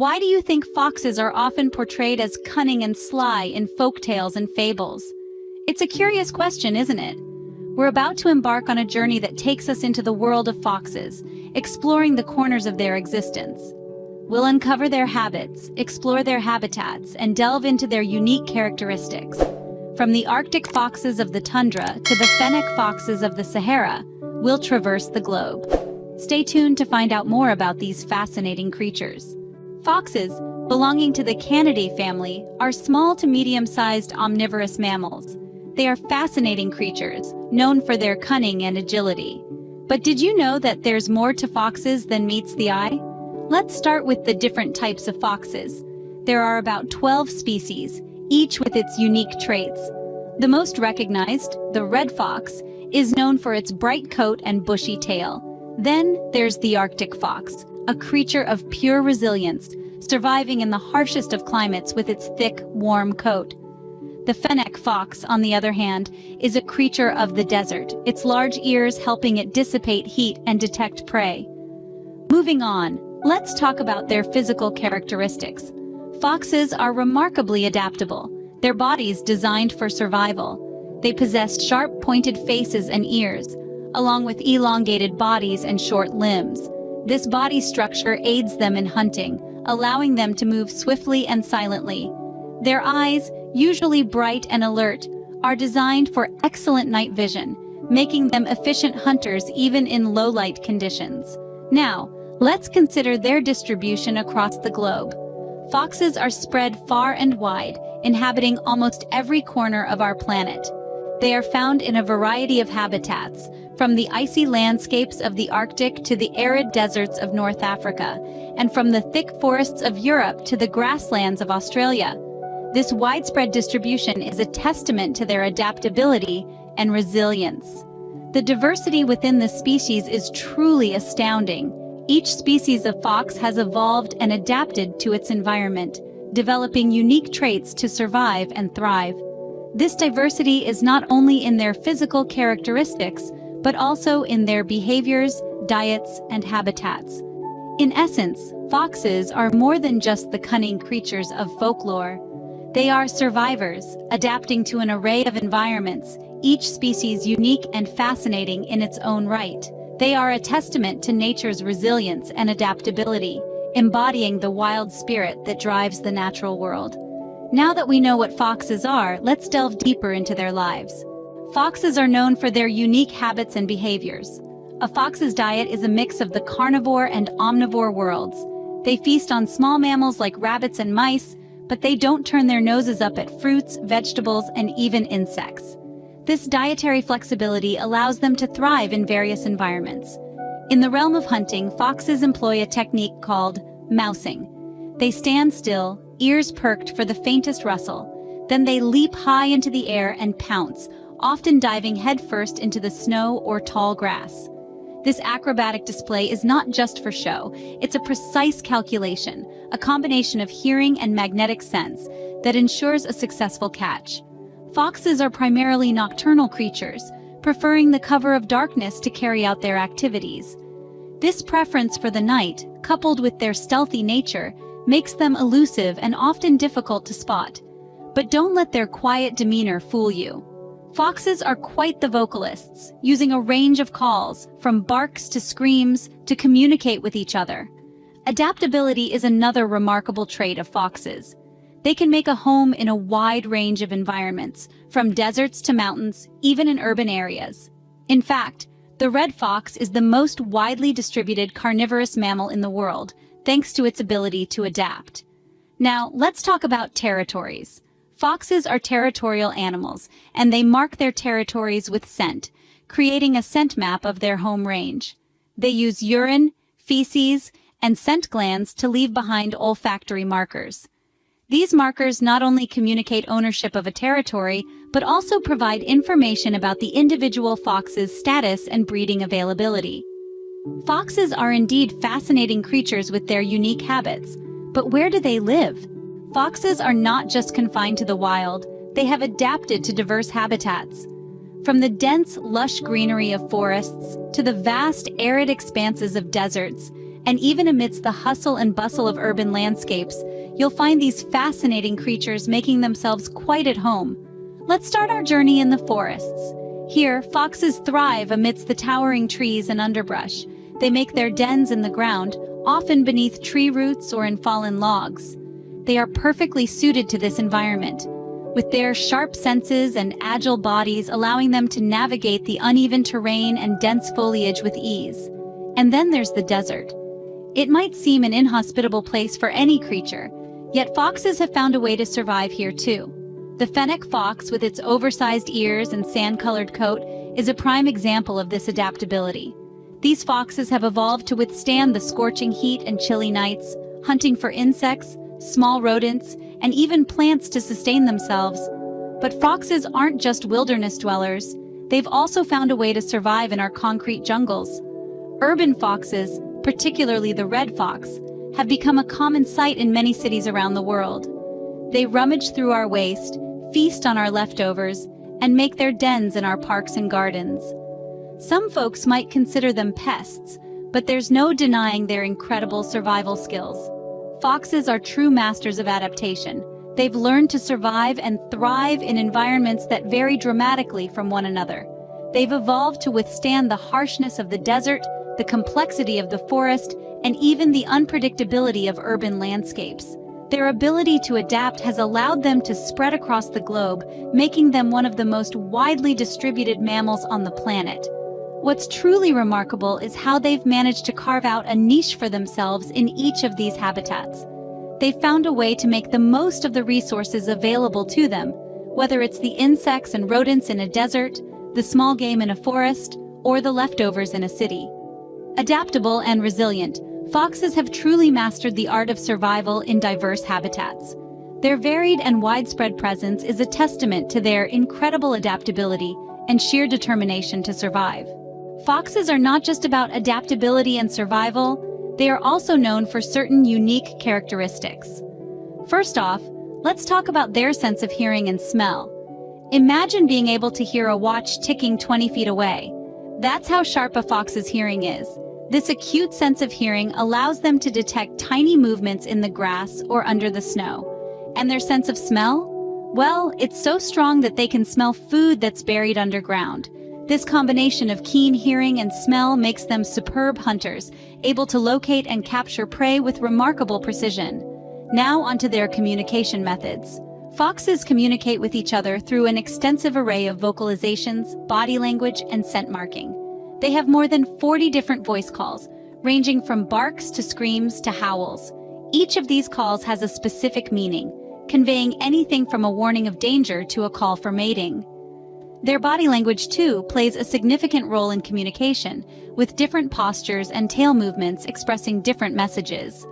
Why do you think foxes are often portrayed as cunning and sly in folktales and fables? It's a curious question, isn't it? We're about to embark on a journey that takes us into the world of foxes, exploring the corners of their existence. We'll uncover their habits, explore their habitats, and delve into their unique characteristics. From the Arctic foxes of the tundra to the fennec foxes of the Sahara, we'll traverse the globe. Stay tuned to find out more about these fascinating creatures. Foxes, belonging to the Canidae family, are small to medium-sized omnivorous mammals. They are fascinating creatures, known for their cunning and agility. But did you know that there's more to foxes than meets the eye? Let's start with the different types of foxes. There are about 12 species, each with its unique traits. The most recognized, the red fox, is known for its bright coat and bushy tail. Then there's the Arctic fox, a creature of pure resilience, surviving in the harshest of climates with its thick, warm coat. The fennec fox, on the other hand, is a creature of the desert, its large ears helping it dissipate heat and detect prey. Moving on, let's talk about their physical characteristics. Foxes are remarkably adaptable, their bodies designed for survival. They possess sharp, pointed faces and ears, along with elongated bodies and short limbs. This body structure aids them in hunting, allowing them to move swiftly and silently. Their eyes, usually bright and alert, are designed for excellent night vision, making them efficient hunters even in low-light conditions. Now, let's consider their distribution across the globe. Foxes are spread far and wide, inhabiting almost every corner of our planet. They are found in a variety of habitats, from the icy landscapes of the Arctic to the arid deserts of North Africa, and from the thick forests of Europe to the grasslands of Australia. This widespread distribution is a testament to their adaptability and resilience. The diversity within this species is truly astounding. Each species of fox has evolved and adapted to its environment, developing unique traits to survive and thrive. This diversity is not only in their physical characteristics, but also in their behaviors, diets, and habitats. In essence, foxes are more than just the cunning creatures of folklore. They are survivors, adapting to an array of environments, each species unique and fascinating in its own right. They are a testament to nature's resilience and adaptability, embodying the wild spirit that drives the natural world. Now that we know what foxes are, let's delve deeper into their lives. Foxes are known for their unique habits and behaviors. A fox's diet is a mix of the carnivore and omnivore worlds. They feast on small mammals like rabbits and mice, but they don't turn their noses up at fruits, vegetables, and even insects. This dietary flexibility allows them to thrive in various environments. In the realm of hunting, foxes employ a technique called mousing. They stand still, ears perked for the faintest rustle. Then they leap high into the air and pounce, often diving headfirst into the snow or tall grass. This acrobatic display is not just for show, it's a precise calculation, a combination of hearing and magnetic sense that ensures a successful catch. Foxes are primarily nocturnal creatures, preferring the cover of darkness to carry out their activities. This preference for the night, coupled with their stealthy nature, makes them elusive and often difficult to spot. But don't let their quiet demeanor fool you. Foxes are quite the vocalists, using a range of calls, from barks to screams, to communicate with each other. Adaptability is another remarkable trait of foxes. They can make a home in a wide range of environments, from deserts to mountains, even in urban areas. In fact, the red fox is the most widely distributed carnivorous mammal in the world, thanks to its ability to adapt. Now, let's talk about territories. Foxes are territorial animals, and they mark their territories with scent, creating a scent map of their home range. They use urine, feces, and scent glands to leave behind olfactory markers. These markers not only communicate ownership of a territory, but also provide information about the individual fox's status and breeding availability. Foxes are indeed fascinating creatures with their unique habits, but where do they live? Foxes are not just confined to the wild, they have adapted to diverse habitats. From the dense, lush greenery of forests to the vast, arid expanses of deserts, and even amidst the hustle and bustle of urban landscapes, you'll find these fascinating creatures making themselves quite at home. Let's start our journey in the forests. Here, foxes thrive amidst the towering trees and underbrush. They make their dens in the ground, often beneath tree roots or in fallen logs. They are perfectly suited to this environment, with their sharp senses and agile bodies allowing them to navigate the uneven terrain and dense foliage with ease. And then there's the desert. It might seem an inhospitable place for any creature, yet foxes have found a way to survive here too. The fennec fox, with its oversized ears and sand-colored coat, is a prime example of this adaptability. These foxes have evolved to withstand the scorching heat and chilly nights, hunting for insects, small rodents, and even plants to sustain themselves. But foxes aren't just wilderness dwellers. They've also found a way to survive in our concrete jungles. Urban foxes, particularly the red fox, have become a common sight in many cities around the world. They rummage through our waste, feast on our leftovers, and make their dens in our parks and gardens. Some folks might consider them pests, but there's no denying their incredible survival skills. Foxes are true masters of adaptation. They've learned to survive and thrive in environments that vary dramatically from one another. They've evolved to withstand the harshness of the desert, the complexity of the forest, and even the unpredictability of urban landscapes. Their ability to adapt has allowed them to spread across the globe, making them one of the most widely distributed mammals on the planet. What's truly remarkable is how they've managed to carve out a niche for themselves in each of these habitats. They've found a way to make the most of the resources available to them, whether it's the insects and rodents in a desert, the small game in a forest, or the leftovers in a city. Adaptable and resilient, foxes have truly mastered the art of survival in diverse habitats. Their varied and widespread presence is a testament to their incredible adaptability and sheer determination to survive. Foxes are not just about adaptability and survival, they are also known for certain unique characteristics. First off, let's talk about their sense of hearing and smell. Imagine being able to hear a watch ticking 20 feet away. That's how sharp a fox's hearing is. This acute sense of hearing allows them to detect tiny movements in the grass or under the snow. And their sense of smell? Well, it's so strong that they can smell food that's buried underground. This combination of keen hearing and smell makes them superb hunters, able to locate and capture prey with remarkable precision. Now onto their communication methods. Foxes communicate with each other through an extensive array of vocalizations, body language, and scent marking. They have more than 40 different voice calls, ranging from barks to screams to howls. Each of these calls has a specific meaning, conveying anything from a warning of danger to a call for mating. Their body language, too, plays a significant role in communication, with different postures and tail movements expressing different messages.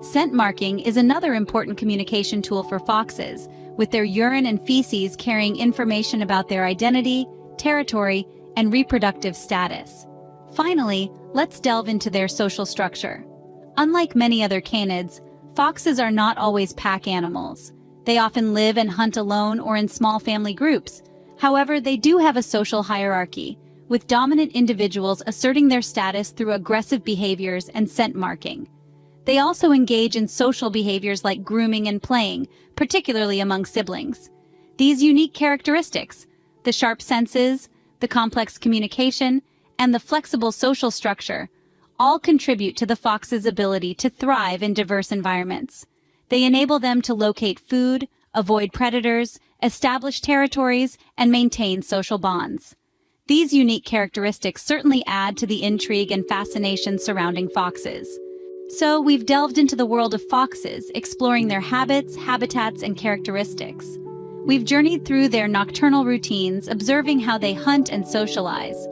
Scent marking is another important communication tool for foxes, with their urine and feces carrying information about their identity, territory, and reproductive status. Finally, let's delve into their social structure. Unlike many other canids, foxes are not always pack animals. They often live and hunt alone or in small family groups. However, they do have a social hierarchy, with dominant individuals asserting their status through aggressive behaviors and scent marking. They also engage in social behaviors like grooming and playing, particularly among siblings. These unique characteristics, the sharp senses, the complex communication, and the flexible social structure, all contribute to the fox's ability to thrive in diverse environments. They enable them to locate food, avoid predators, establish territories, and maintain social bonds. These unique characteristics certainly add to the intrigue and fascination surrounding foxes. So we've delved into the world of foxes, exploring their habits, habitats, and characteristics. We've journeyed through their nocturnal routines, observing how they hunt and socialize.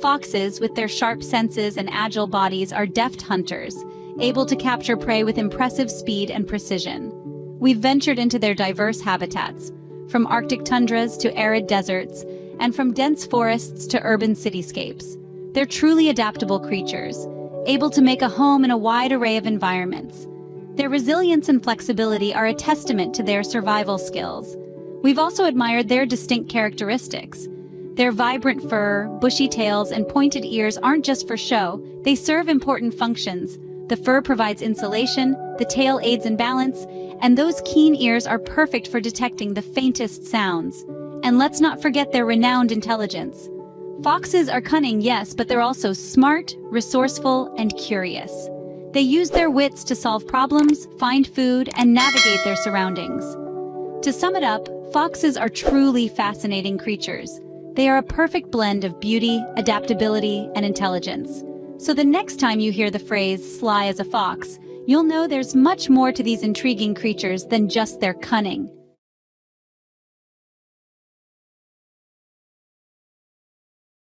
Foxes, with their sharp senses and agile bodies, are deft hunters, able to capture prey with impressive speed and precision. We've ventured into their diverse habitats, from Arctic tundras to arid deserts, and from dense forests to urban cityscapes. They're truly adaptable creatures, able to make a home in a wide array of environments. Their resilience and flexibility are a testament to their survival skills. We've also admired their distinct characteristics. Their vibrant fur, bushy tails, and pointed ears aren't just for show, they serve important functions, The fur provides insulation, the tail aids in balance, and those keen ears are perfect for detecting the faintest sounds. And let's not forget their renowned intelligence. Foxes are cunning, yes, but they're also smart, resourceful, and curious. They use their wits to solve problems, find food, and navigate their surroundings. To sum it up, foxes are truly fascinating creatures. They are a perfect blend of beauty, adaptability, and intelligence. So the next time you hear the phrase, "sly as a fox," you'll know there's much more to these intriguing creatures than just their cunning.